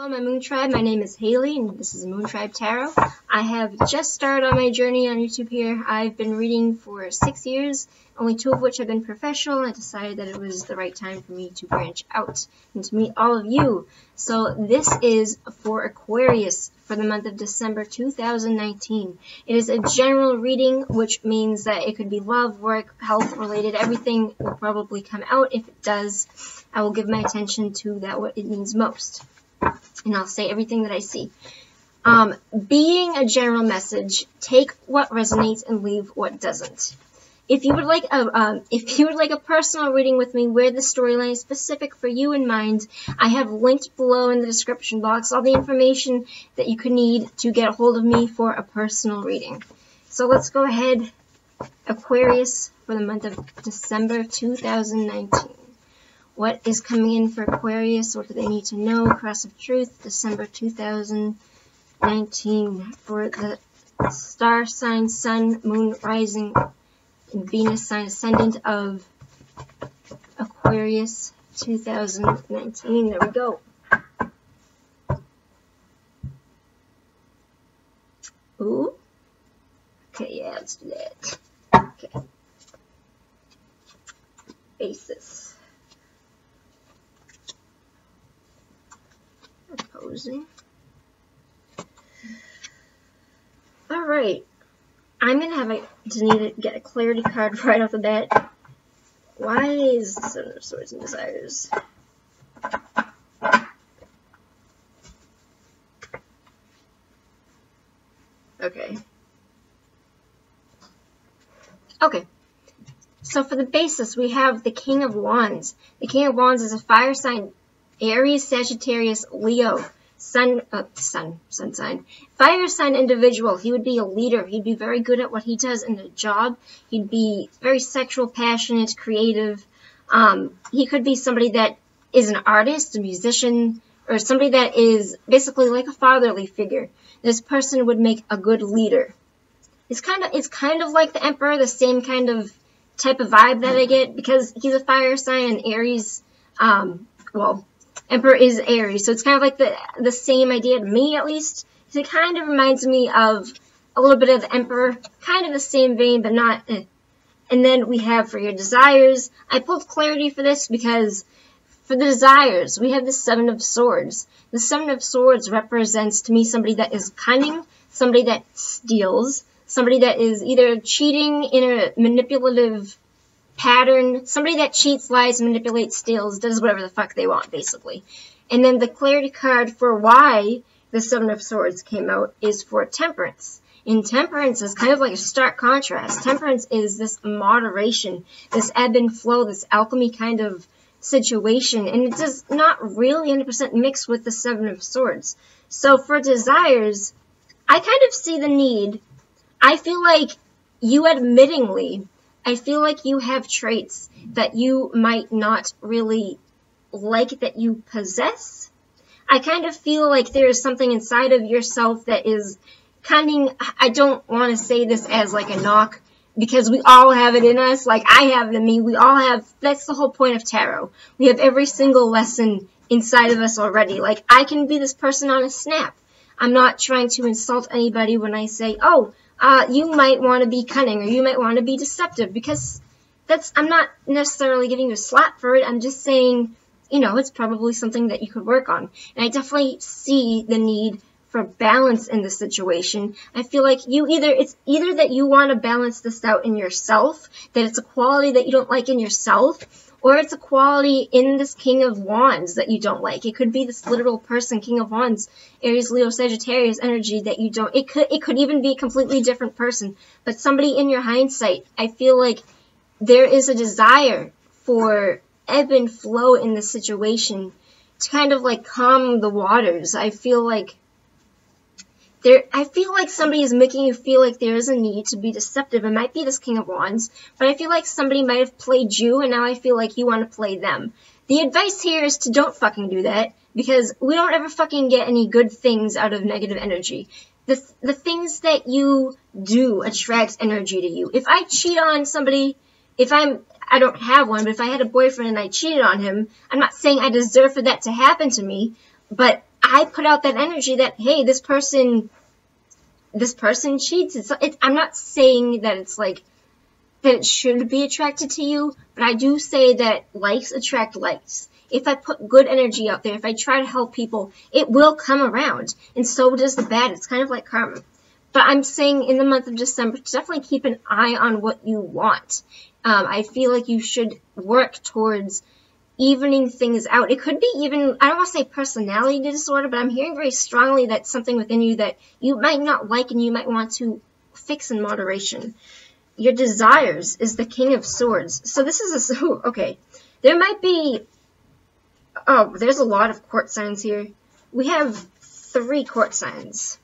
Hello, my Moon Tribe. My name is Haley, and this is Moon Tribe Tarot. I have just started on my journey on YouTube here. I've been reading for 6 years, only 2 of which have been professional. I decided that it was the right time for me to branch out and to meet all of you. So this is for Aquarius for the month of December 2019. It is a general reading, which means that it could be love, work, health related. Everything will probably come out. If it does, I will give my attention to that, what it means most. And I'll say everything that I see. Being a general message, take what resonates and leave what doesn't. If you would like a personal reading with me where the storyline is specific for you in mind, I have linked below in the description box all the information that you could need to get a hold of me for a personal reading. So let's go ahead, Aquarius, for the month of December 2019. What is coming in for Aquarius? What do they need to know? Cross of Truth, December 2019. For the star sign, sun, moon, rising, and Venus sign, ascendant of Aquarius 2019. There we go. Ooh. Okay, yeah, let's do that. Okay. Basis. Alright, I'm going to need to get a clarity card right off the bat. Why is the Seven of Swords and Desires? Okay. Okay. So for the basis, we have the King of Wands. The King of Wands is a fire sign, Aries, Sagittarius, Leo. Sun sign. Fire sign individual. He would be a leader. He'd be very good at what he does in a job. He'd be very sexual, passionate, creative. He could be somebody that is an artist, a musician, or somebody that is basically like a fatherly figure. This person would make a good leader. It's kind of like the Emperor, the same kind of type of vibe that I get, because he's a fire sign and Aries, well, Emperor is Aries, so it's kind of like the same idea to me, at least. So it kind of reminds me of a little bit of the Emperor, kind of the same vein, but not. And then we have for your desires. I pulled clarity for this because for the desires, we have the Seven of Swords. The Seven of Swords represents to me somebody that is cunning, somebody that steals, somebody that is either cheating in a manipulative pattern, somebody that cheats, lies, manipulates, steals, does whatever the fuck they want, basically. And then the clarity card for why the Seven of Swords came out is for Temperance. And Temperance is kind of like a stark contrast. Temperance is this moderation, this ebb and flow, this alchemy kind of situation, and it does not really 100% mix with the Seven of Swords. So for desires, I kind of see the need. I feel like you admittingly, I feel like you have traits that you might not really like that you possess. I kind of feel like there is something inside of yourself that is cunning. I don't want to say this as like a knock, because we all have it in us. Like I have it in me. We all have, that's the whole point of tarot. We have every single lesson inside of us already. Like I can be this person on a snap. I'm not trying to insult anybody when I say, oh, you might want to be cunning, or you might want to be deceptive, because that's, I'm not necessarily giving you a slap for it. I'm just saying, you know, it's probably something that you could work on. And I definitely see the need for balance in this situation. I feel like you either, it's either that you want to balance this out in yourself, that it's a quality that you don't like in yourself, or it's a quality in this King of Wands that you don't like. It could be this literal person, King of Wands, Aries, Leo, Sagittarius energy that you don't. It could even be a completely different person. But somebody in your hindsight, I feel like there is a desire for ebb and flow in this situation to kind of like calm the waters. I feel like somebody is making you feel like there is a need to be deceptive. It might be this King of Wands, but I feel like somebody might have played you, and now I feel like you want to play them. The advice here is to don't fucking do that, because we don't ever fucking get any good things out of negative energy. The things that you do attracts energy to you. If I cheat on somebody, I don't have one, but if I had a boyfriend and I cheated on him, I'm not saying I deserve for that to happen to me, but I put out that energy that, hey, this person cheats. I'm not saying that it's like, that it should be attracted to you, but I do say that likes attract likes. If I put good energy out there, if I try to help people, it will come around, and so does the bad. It's kind of like karma. But I'm saying in the month of December, definitely keep an eye on what you want. I feel like you should work towards evening things out. It could be even, I don't want to say personality disorder, but I'm hearing very strongly that something within you that you might not like and you might want to fix in moderation. Your desires is the King of Swords. So this is a, okay, there might be, oh, there's a lot of court signs here. We have 3 court signs.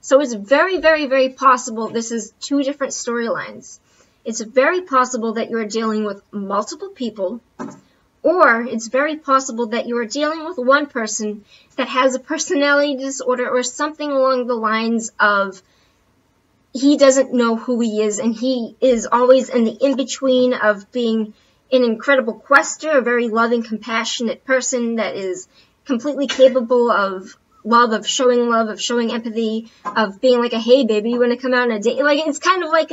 So it's very, very, very possible this is 2 different storylines. It's very possible that you're dealing with multiple people, or it's very possible that you are dealing with one person that has a personality disorder or something along the lines of he doesn't know who he is, and he is always in the in-between of being an incredible quester, a very loving, compassionate person that is completely capable of love, of showing love, of showing empathy, of being like a, hey, baby, you want to come out on a date? Like, it's kind of like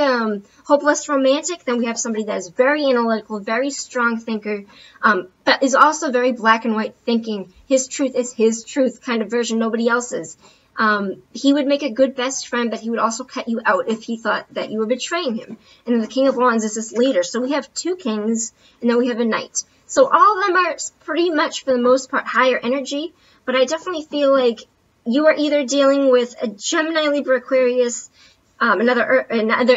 hopeless romantic. Then we have somebody that is very analytical, very strong thinker, but is also very black and white thinking. His truth is his truth kind of version, nobody else's. He would make a good best friend, but he would also cut you out if he thought that you were betraying him. And then the King of Wands is this leader. So we have 2 kings, and then we have a knight. So all of them are pretty much, for the most part, higher energy. But I definitely feel like you are either dealing with a Gemini, Libra, Aquarius, another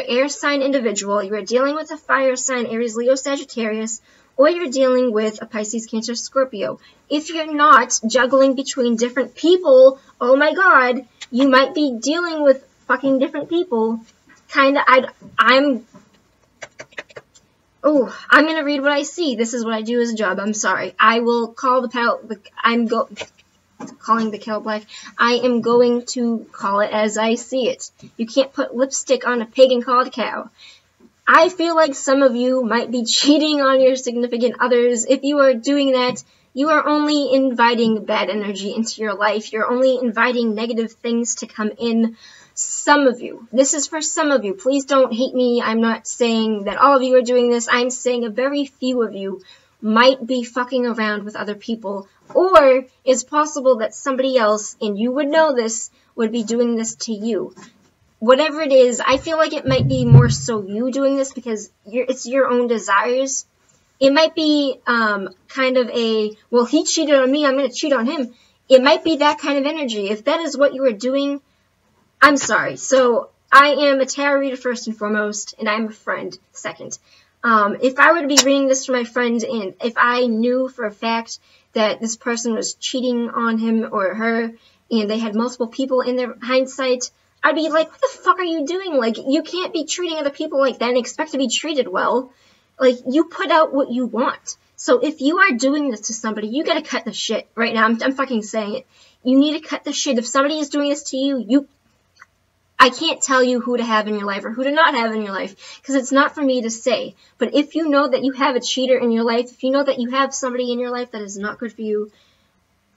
air sign individual. You are dealing with a fire sign, Aries, Leo, Sagittarius, or you're dealing with a Pisces, Cancer, Scorpio. If you're not juggling between different people, oh my God, you might be dealing with fucking different people. Kinda, I'm gonna read what I see. This is what I do as a job. I'm sorry. I will call the pal. Calling the kettle black. I am going to call it as I see it. You can't put lipstick on a pig and call it a cow. I feel like some of you might be cheating on your significant others. If you are doing that, you are only inviting bad energy into your life. You're only inviting negative things to come in. Some of you. This is for some of you. Please don't hate me. I'm not saying that all of you are doing this. I'm saying a very few of you might be fucking around with other people, or it's possible that somebody else, and you would know this, would be doing this to you. Whatever it is, I feel like it might be more so you doing this because it's your own desires. It might be kind of a, well, he cheated on me, I'm going to cheat on him. It might be that kind of energy. If that is what you are doing, I'm sorry. So I am a tarot reader first and foremost, and I'm a friend second. If I were to be reading this to my friend, and if I knew for a fact that this person was cheating on him or her, and they had multiple people in their hindsight, I'd be like, what the fuck are you doing? Like, you can't be treating other people like that and expect to be treated well. Like, you put out what you want. So if you are doing this to somebody, you gotta cut the shit right now. I'm fucking saying it. You need to cut the shit. If somebody is doing this to you, I can't tell you who to have in your life or who to not have in your life because it's not for me to say. But if you know that you have a cheater in your life, if you know that you have somebody in your life that is not good for you,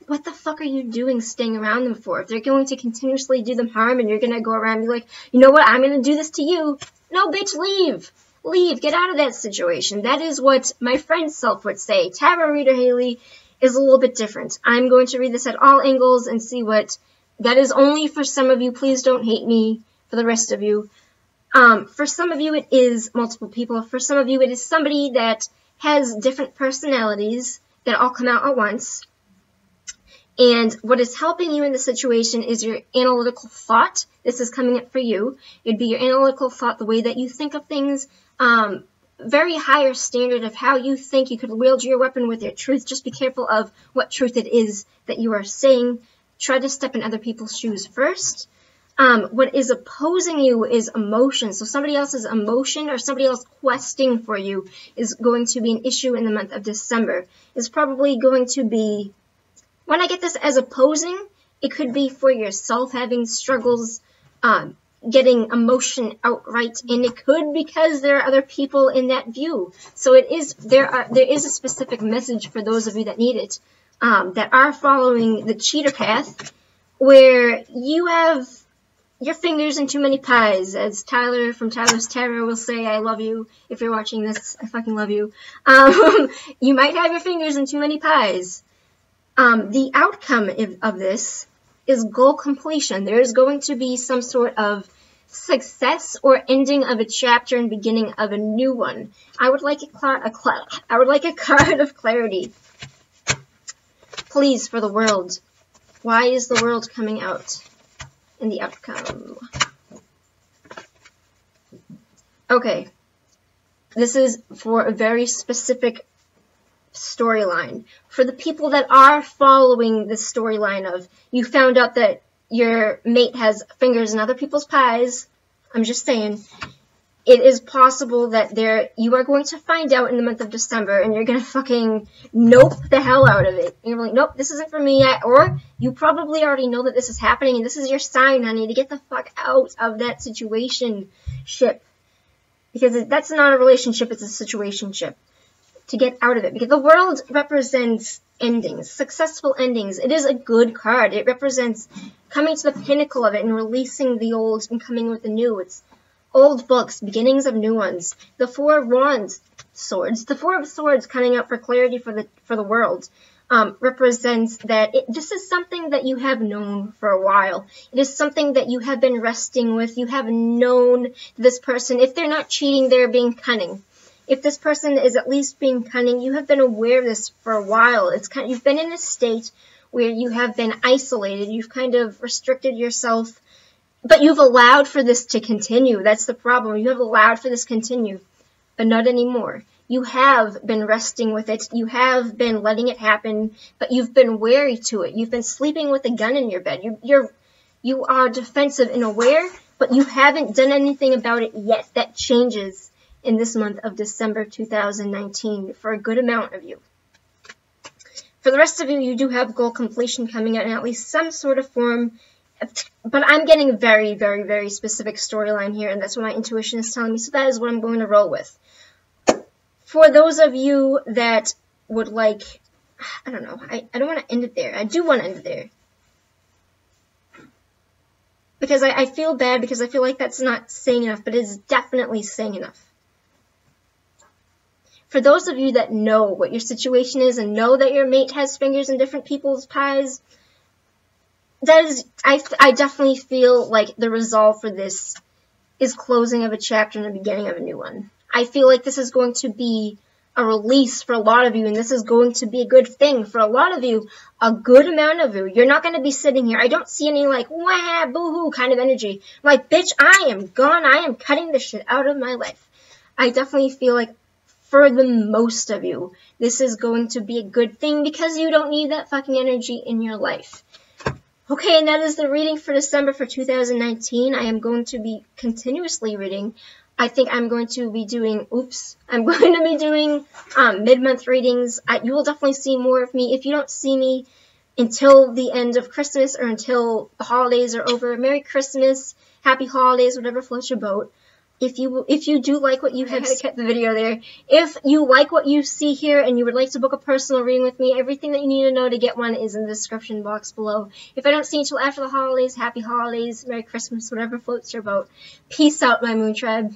what the fuck are you doing staying around them for? If they're going to continuously do them harm and you're going to go around and be like, you know what, I'm going to do this to you. No, bitch, leave. Leave. Get out of that situation. That is what my friend self would say. Tarot reader Haley is a little bit different. I'm going to read this at all angles and see what... That is only for some of you. Please don't hate me for the rest of you. For some of you, it is multiple people. For some of you, it is somebody that has different personalities that all come out at once. And what is helping you in the situation is your analytical thought. This is coming up for you. It'd be your analytical thought, the way that you think of things, very higher standard of how you think. You could wield your weapon with your truth. Just be careful of what truth it is that you are saying. Try to step in other people's shoes first. What is opposing you is emotion. So somebody else's emotion or somebody else questing for you is going to be an issue in the month of December. It's probably going to be, when I get this as opposing, it could be for yourself having struggles, getting emotion outright, and it could because there are other people in that view. So it is, there is a specific message for those of you that need it. that are following the cheater path, where you have your fingers in too many pies, as Tyler from Tyler's Tarot will say. I love you. If you're watching this, I fucking love you. You might have your fingers in too many pies. The outcome of this is goal completion. There is going to be some sort of success or ending of a chapter and beginning of a new one. I would like a card of clarity, please, for the world. Why is the world coming out in the outcome? Okay, this is for a very specific storyline. For the people that are following this storyline of, you found out that your mate has fingers in other people's pies, I'm just saying, it is possible that you are going to find out in the month of December, and you're going to fucking nope the hell out of it. And you're like, nope, this isn't for me yet. Or you probably already know that this is happening, and this is your sign, honey, to get the fuck out of that situationship. Because that's not a relationship, it's a situationship. To get out of it. Because the world represents endings, successful endings. It is a good card. It represents coming to the pinnacle of it and releasing the old and coming with the new. It's old books, beginnings of new ones. The Four of Wands, swords. The Four of Swords coming up for clarity for the world represents that this is something that you have known for a while. It is something that you have been resting with. You have known this person. If they're not cheating, they're being cunning. If this person is at least being cunning, you have been aware of this for a while. It's kind of, you've been in a state where you have been isolated. You've kind of restricted yourself, but you've allowed for this to continue. That's the problem. You have allowed for this to continue, but not anymore. You have been resting with it. You have been letting it happen, but you've been wary to it. You've been sleeping with a gun in your bed. You are defensive and aware, but you haven't done anything about it yet. That changes in this month of December 2019 for a good amount of you. For the rest of you, you do have goal completion coming out in at least some sort of form, but I'm getting very, very, very specific storyline here, and that's what my intuition is telling me, so that is what I'm going to roll with. For those of you that would like, I don't know, I don't want to end it there. I do want to end it there. Because I feel bad, because I feel like that's not saying enough, but it is definitely saying enough. For those of you that know what your situation is and know that your mate has fingers in different people's pies, that is, I definitely feel like the resolve for this is closing of a chapter and the beginning of a new one. I feel like this is going to be a release for a lot of you, and this is going to be a good thing for a lot of you, a good amount of you. You're not going to be sitting here. I don't see any like, wah, boo-hoo kind of energy. I'm like, bitch, I am gone. I am cutting this shit out of my life. I definitely feel like, for the most of you, this is going to be a good thing because you don't need that fucking energy in your life. Okay, and that is the reading for December for 2019. I am going to be continuously reading. I think I'm going to be doing, mid-month readings. You will definitely see more of me. If you don't see me until the end of Christmas or until the holidays are over, Merry Christmas, Happy Holidays, whatever floats your boat. If you do like what you have, I kept the video there. If you like what you see here and you would like to book a personal reading with me, everything that you need to know to get one is in the description box below. If I don't see you until after the holidays, Happy Holidays, Merry Christmas, whatever floats your boat. Peace out, my Moon Tribe.